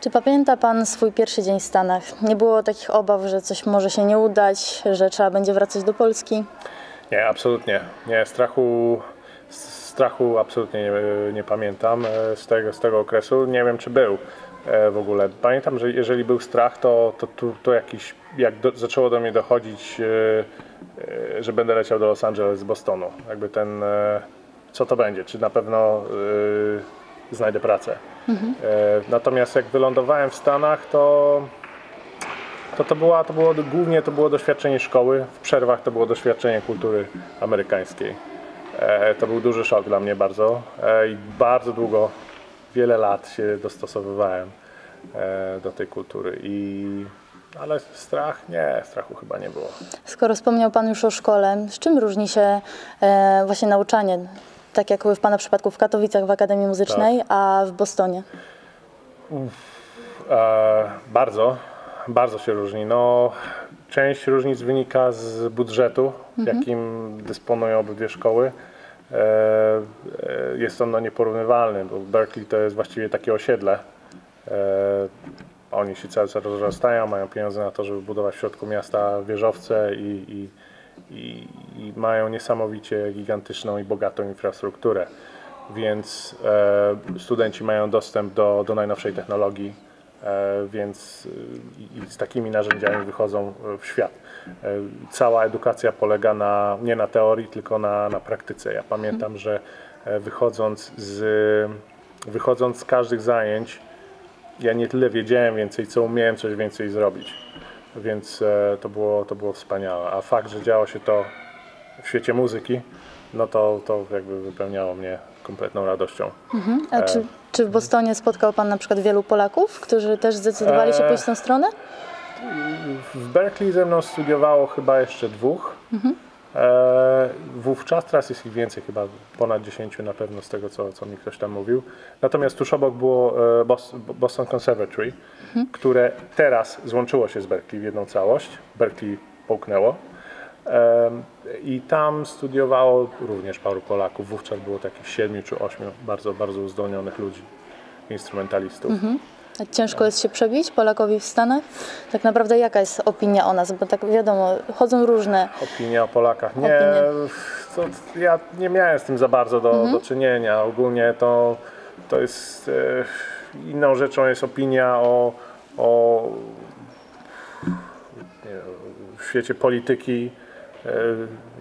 Czy pamięta Pan swój pierwszy dzień w Stanach? Nie było takich obaw, że coś może się nie udać, że trzeba będzie wracać do Polski? Nie, absolutnie. Nie, strachu absolutnie nie pamiętam z tego okresu. Nie wiem, czy był w ogóle. Pamiętam, że jeżeli był strach, to jakiś, zaczęło do mnie dochodzić, że będę leciał do Los Angeles z Bostonu. Jakby ten, co to będzie, czy na pewno znajdę pracę. Mhm. Natomiast jak wylądowałem w Stanach, to było głównie doświadczenie szkoły, w przerwach to było doświadczenie kultury amerykańskiej. To był duży szok dla mnie bardzo i bardzo długo, wiele lat się dostosowywałem do tej kultury. Ale strachu chyba nie było. Skoro wspomniał Pan już o szkole, z czym różni się właśnie nauczanie, tak jak w Pana przypadku w Katowicach w Akademii Muzycznej, tak, a w Bostonie? Bardzo się różni. No, część różnic wynika z budżetu, jakim dysponują obydwie szkoły. Jest on nieporównywalny, bo Berklee to jest właściwie takie osiedle. Oni się cały czas rozrastają, mają pieniądze na to, żeby budować w środku miasta wieżowce i mają niesamowicie gigantyczną i bogatą infrastrukturę. Więc studenci mają dostęp do najnowszej technologii. Więc z takimi narzędziami wychodzą w świat. Cała edukacja polega nie na teorii, tylko na praktyce. Ja pamiętam, że wychodząc z każdych zajęć, ja nie tyle wiedziałem więcej, co umiałem coś więcej zrobić. Więc to było wspaniałe. A fakt, że działo się to w świecie muzyki, no to jakby wypełniało mnie kompletną radością. Mhm. A czy w Bostonie spotkał Pan na przykład wielu Polaków, którzy też zdecydowali się pójść w tę stronę? W Berklee ze mną studiowało chyba jeszcze dwóch. Mhm. Wówczas, teraz jest ich więcej, chyba ponad 10 na pewno z tego, co mi ktoś tam mówił. Natomiast tuż obok było Boston Conservatory, które teraz złączyło się z Berklee w jedną całość. Berklee połknęło. I tam studiowało również paru Polaków. Wówczas było takich 7 czy 8 bardzo, bardzo uzdolnionych ludzi, instrumentalistów. Mhm. Ciężko jest się przebić Polakowi w Stanach? Tak naprawdę jaka jest opinia o nas? Bo tak wiadomo, chodzą różne... Opinia o Polakach? Nie, ja nie miałem z tym za bardzo do czynienia. Ogólnie to jest... Inną rzeczą jest opinia o w świecie polityki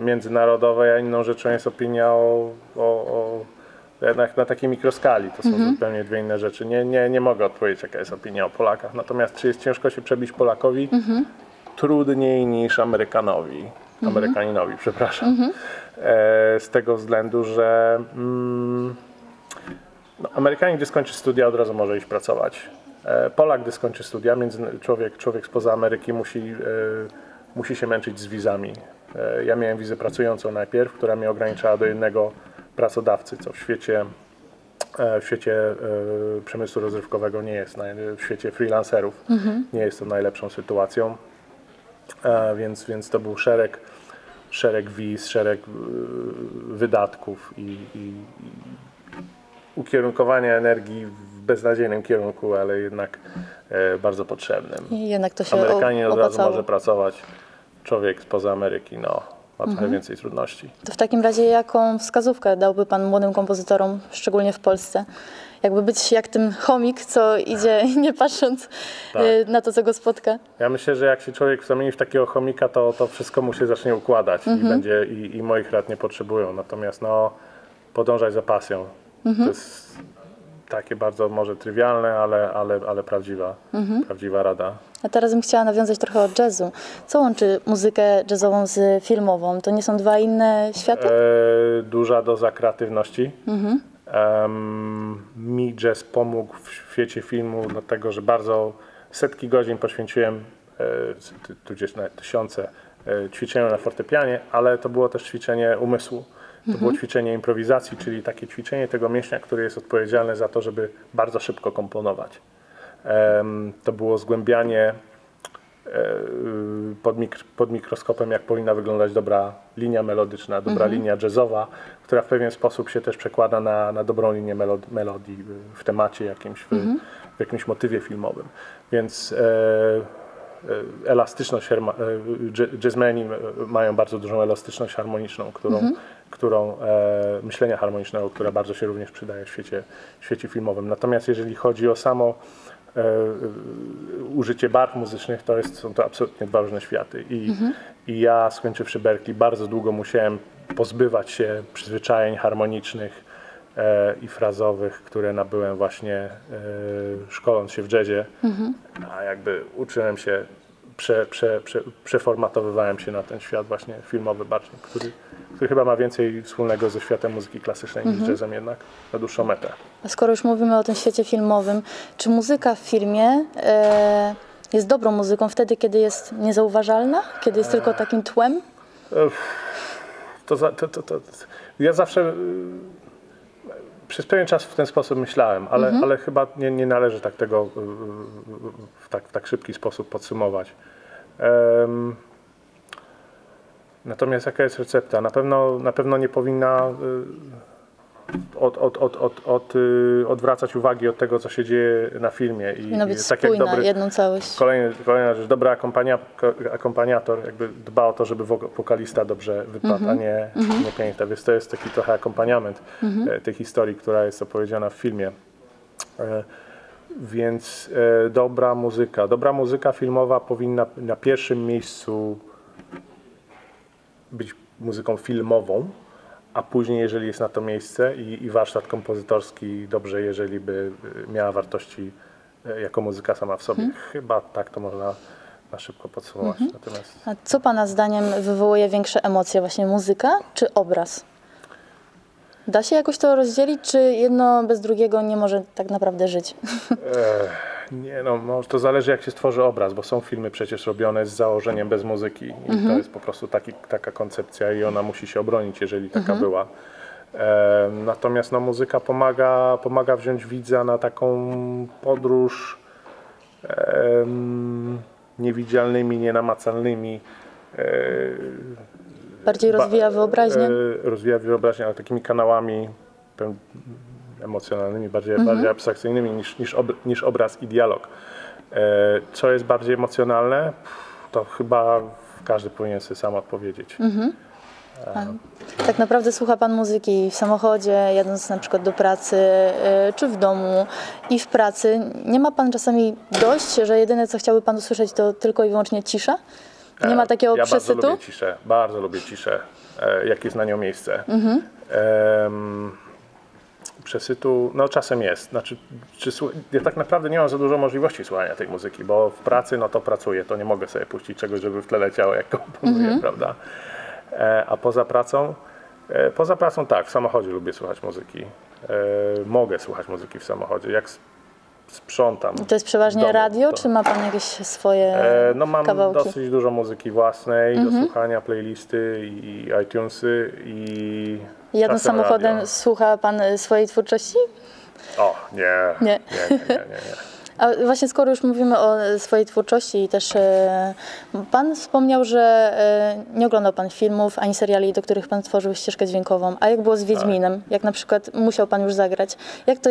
międzynarodowej, a inną rzeczą jest opinia jednak na takiej mikroskali. To są zupełnie dwie inne rzeczy. Nie mogę odpowiedzieć, jaka jest opinia o Polakach. Natomiast czy jest ciężko się przebić Polakowi? Trudniej niż Amerykaninowi, przepraszam. Z tego względu, że Amerykanin, gdy skończy studia, od razu może iść pracować. Polak, gdy skończy studia, człowiek spoza Ameryki musi się męczyć z wizami. Ja miałem wizę pracującą najpierw, która mnie ograniczała do jednego pracodawcy, co w świecie przemysłu rozrywkowego nie jest, w świecie freelancerów nie jest to najlepszą sytuacją, więc to był szereg wiz, szereg wydatków i ukierunkowanie energii w beznadziejnym kierunku, ale jednak bardzo potrzebnym. I jednak to się Amerykanie od razu może pracować, człowiek spoza Ameryki ma trochę więcej trudności. To w takim razie jaką wskazówkę dałby Pan młodym kompozytorom, szczególnie w Polsce? Jakby być jak ten chomik, co idzie nie patrząc na to, co go spotka? Ja myślę, że jak się człowiek zamieni w takiego chomika, to wszystko mu się zacznie układać i moich rad nie potrzebują. Natomiast podążać za pasją. To jest takie bardzo może trywialne, ale prawdziwa rada. A teraz bym chciała nawiązać trochę od jazzu. Co łączy muzykę jazzową z filmową? To nie są dwa inne światy? Duża doza kreatywności. Mi jazz pomógł w świecie filmu, dlatego że setki godzin poświęciłem, tudzież nawet tysiące, ćwiczeniu na fortepianie, ale to było też ćwiczenie umysłu. To było ćwiczenie improwizacji, czyli takie ćwiczenie tego mięśnia, który jest odpowiedzialny za to, żeby bardzo szybko komponować. To było zgłębianie pod mikroskopem, jak powinna wyglądać dobra linia melodyczna, dobra linia jazzowa, która w pewien sposób się też przekłada na dobrą linię melodii w temacie jakimś, w jakimś motywie filmowym. Więc elastyczność, jazzmeni mają bardzo dużą elastyczność harmoniczną, myślenia harmonicznego, która bardzo się również przydaje w świecie filmowym. Natomiast jeżeli chodzi o samo użycie barw muzycznych, to są to absolutnie dwa różne światy. I ja, skończywszy Berklee, bardzo długo musiałem pozbywać się przyzwyczajeń harmonicznych i frazowych, które nabyłem właśnie szkoląc się w jazzie, a jakby uczyłem się, przeformatowywałem się na ten świat właśnie filmowy bardziej, który chyba ma więcej wspólnego ze światem muzyki klasycznej niż jazzem jednak na dłuższą metę. A skoro już mówimy o tym świecie filmowym, czy muzyka w filmie jest dobrą muzyką wtedy, kiedy jest niezauważalna? Kiedy jest tylko takim tłem? Ja zawsze przez pewien czas w ten sposób myślałem, ale chyba nie należy tak tego w tak szybki sposób podsumować. Natomiast jaka jest recepta? Na pewno nie powinna odwracać uwagi od tego, co się dzieje na filmie. Powinna być spójna, jedną całość. Kolejna rzecz, dobry akompaniator jakby dba o to, żeby wokalista dobrze wypadł, a nie pianista. Więc to jest taki trochę akompaniament tej historii, która jest opowiedziana w filmie. Więc dobra muzyka filmowa powinna na pierwszym miejscu być muzyką filmową, a później, jeżeli jest na to miejsce i warsztat kompozytorski, dobrze, jeżeli by miała wartości jako muzyka sama w sobie. Chyba tak to można na szybko podsumować. Natomiast... A co Pana zdaniem wywołuje większe emocje? Właśnie muzyka czy obraz? Da się jakoś to rozdzielić, czy jedno bez drugiego nie może tak naprawdę żyć? Nie, no to zależy, jak się stworzy obraz, bo są filmy przecież robione z założeniem bez muzyki i to jest po prostu taka koncepcja i ona musi się obronić, jeżeli taka była. Natomiast muzyka pomaga wziąć widza na taką podróż niewidzialnymi, nienamacalnymi. Bardziej rozwija wyobraźnię? Rozwija wyobraźnię, ale takimi kanałami emocjonalnymi, bardziej abstrakcyjnymi niż obraz i dialog. Co jest bardziej emocjonalne, to chyba każdy powinien sobie sam odpowiedzieć. Tak naprawdę słucha Pan muzyki w samochodzie, jadąc na przykład do pracy, czy w domu i w pracy. Nie ma Pan czasami dość, że jedyne, co chciałby Pan usłyszeć, to tylko i wyłącznie cisza? Nie ma takiego przesytu? Ja bardzo lubię ciszę, jak jest na nią miejsce. Przesytu, czasem jest. Ja tak naprawdę nie mam za dużo możliwości słuchania tej muzyki, bo w pracy, to pracuję, to nie mogę sobie puścić czegoś, żeby w tle leciało, jak komponuję, prawda? A poza pracą tak, w samochodzie lubię słuchać muzyki. Mogę słuchać muzyki w samochodzie. Jak sprzątam. To jest przeważnie domu, radio, czy ma Pan jakieś swoje mam kawałki? Mam dosyć dużo muzyki własnej, do słuchania, playlisty i iTunesy i... Jadąc samochodem radio. Słucha Pan swojej twórczości? O, nie. A właśnie skoro już mówimy o swojej twórczości i też Pan wspomniał, że nie oglądał Pan filmów ani seriali, do których Pan tworzył ścieżkę dźwiękową. A jak było z Wiedźminem? Jak na przykład musiał Pan już zagrać?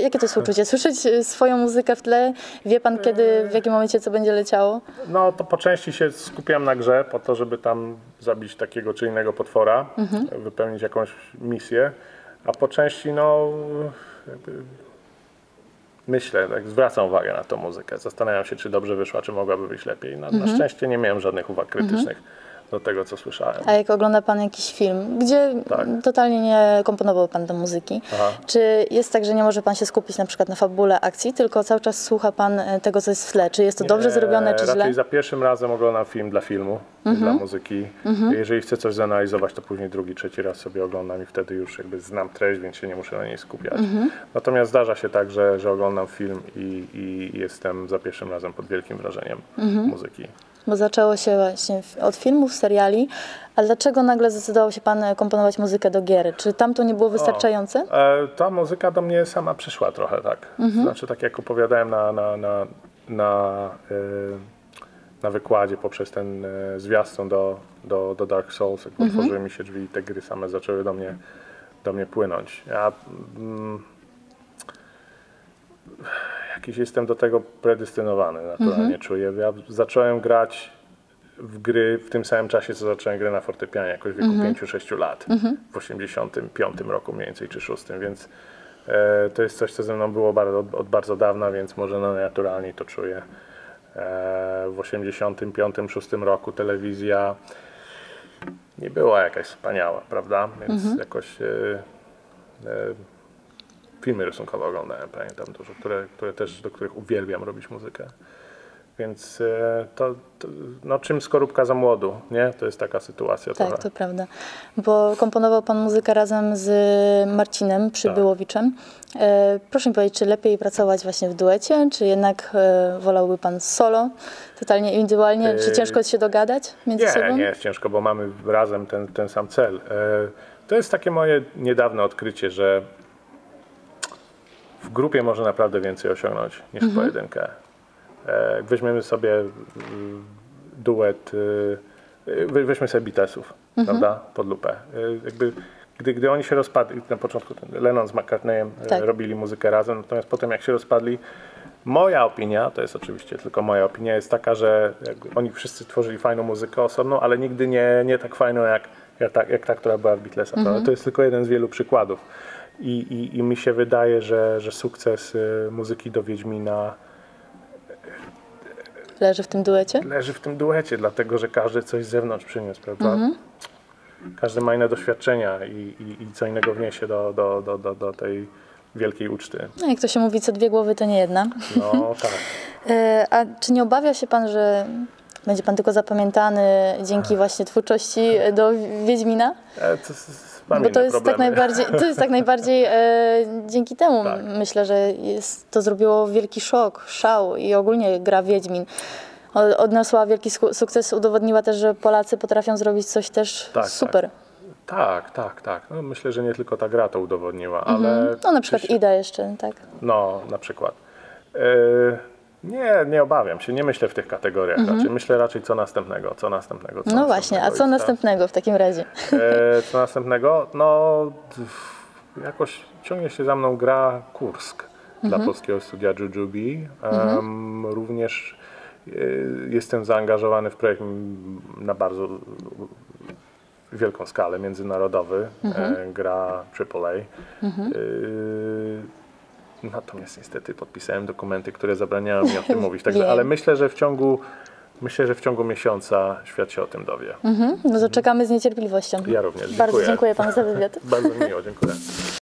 Jakie to jest uczucie? Słyszeć swoją muzykę w tle? Wie Pan kiedy, w jakim momencie co będzie leciało? No to po części się skupiam na grze po to, żeby tam zabić takiego czy innego potwora, wypełnić jakąś misję, a po części myślę, tak, zwracam uwagę na tą muzykę, zastanawiam się, czy dobrze wyszła, czy mogłaby być lepiej. Na szczęście nie miałem żadnych uwag krytycznych do tego, co słyszałem. A jak ogląda Pan jakiś film, gdzie totalnie nie komponował Pan do muzyki, czy jest tak, że nie może Pan się skupić na przykład na fabule akcji, tylko cały czas słucha Pan tego, co jest w tle? Czy jest to dobrze zrobione, czy źle? Za pierwszym razem oglądam film dla filmu, dla muzyki. Jeżeli chcę coś zanalizować, to później drugi, trzeci raz sobie oglądam i wtedy już jakby znam treść, więc się nie muszę na niej skupiać. Natomiast zdarza się tak, że oglądam film i jestem za pierwszym razem pod wielkim wrażeniem muzyki. Bo zaczęło się właśnie od filmów, seriali, a dlaczego nagle zdecydował się Pan komponować muzykę do gier? Czy tam to nie było wystarczające? Ta muzyka do mnie sama przyszła trochę, tak. Znaczy, tak jak opowiadałem na na wykładzie poprzez ten zwiastun do Dark Souls, jak otworzyły mi się drzwi i te gry same zaczęły do mnie płynąć. Ja jakiś jestem do tego predestynowany, naturalnie czuję. Ja zacząłem grać w gry w tym samym czasie, co zacząłem grę na fortepianie, jakoś w wieku 5-6 lat, w 85 roku mniej więcej, czy 6, więc to jest coś, co ze mną było od bardzo dawna, więc może no, naturalnie to czuję. W 85-86 roku telewizja nie była jakaś wspaniała, prawda? Więc jakoś filmy rysunkowe oglądałem, pamiętam dużo, do których uwielbiam robić muzykę. Więc no, czym skorupka za młodu, nie? To jest taka sytuacja. Tak, trochę. To prawda. Bo komponował pan muzykę razem z Marcinem Przybyłowiczem. Tak. Proszę mi powiedzieć, czy lepiej pracować właśnie w duecie, czy jednak wolałby pan solo, totalnie indywidualnie? Czy ciężko się dogadać między sobą? Nie, jest ciężko, bo mamy razem ten sam cel. To jest takie moje niedawne odkrycie, że w grupie można naprawdę więcej osiągnąć niż w pojedynkę. Weźmiemy sobie duet, weźmy sobie Beatlesów, prawda, pod lupę. Jakby, gdy oni się rozpadli, na początku Lennon z McCartneyem robili muzykę razem, natomiast potem jak się rozpadli, moja opinia, to jest oczywiście tylko moja opinia, jest taka, że jakby oni wszyscy tworzyli fajną muzykę osobną, ale nigdy nie tak fajną jak ta, która była w Beatlesach. To jest tylko jeden z wielu przykładów. I mi się wydaje, że sukces muzyki do Wiedźmina leży w tym duecie? Leży w tym duecie, dlatego że każdy coś z zewnątrz przyniósł, prawda? Każdy ma inne doświadczenia i co innego wniesie do tej wielkiej uczty. No, jak to się mówi, co dwie głowy, to nie jedna. No tak. A czy nie obawia się pan, że będzie pan tylko zapamiętany dzięki właśnie twórczości do Wiedźmina? Bo to jest, tak najbardziej dzięki temu myślę, że to zrobiło wielki szok, szał i ogólnie gra Wiedźmin odniosła wielki sukces, udowodniła też, że Polacy potrafią zrobić coś też super. Tak. No, myślę, że nie tylko ta gra to udowodniła, ale... No na przykład Ida jeszcze, tak? No, na przykład. Nie obawiam się, nie myślę w tych kategoriach raczej. Myślę raczej co następnego. No właśnie, a co następnego w takim razie? Co następnego? No jakoś ciągnie się za mną gra Kursk dla polskiego studia Jujubi. Również jestem zaangażowany w projekt na bardzo wielką skalę, międzynarodowy. Gra AAA. Natomiast niestety podpisałem dokumenty, które zabraniają mi o tym mówić. Także, ale myślę, że w ciągu miesiąca świat się o tym dowie. No to czekamy z niecierpliwością. Ja również. Bardzo dziękuję panu za wywiad. Bardzo miło, dziękuję.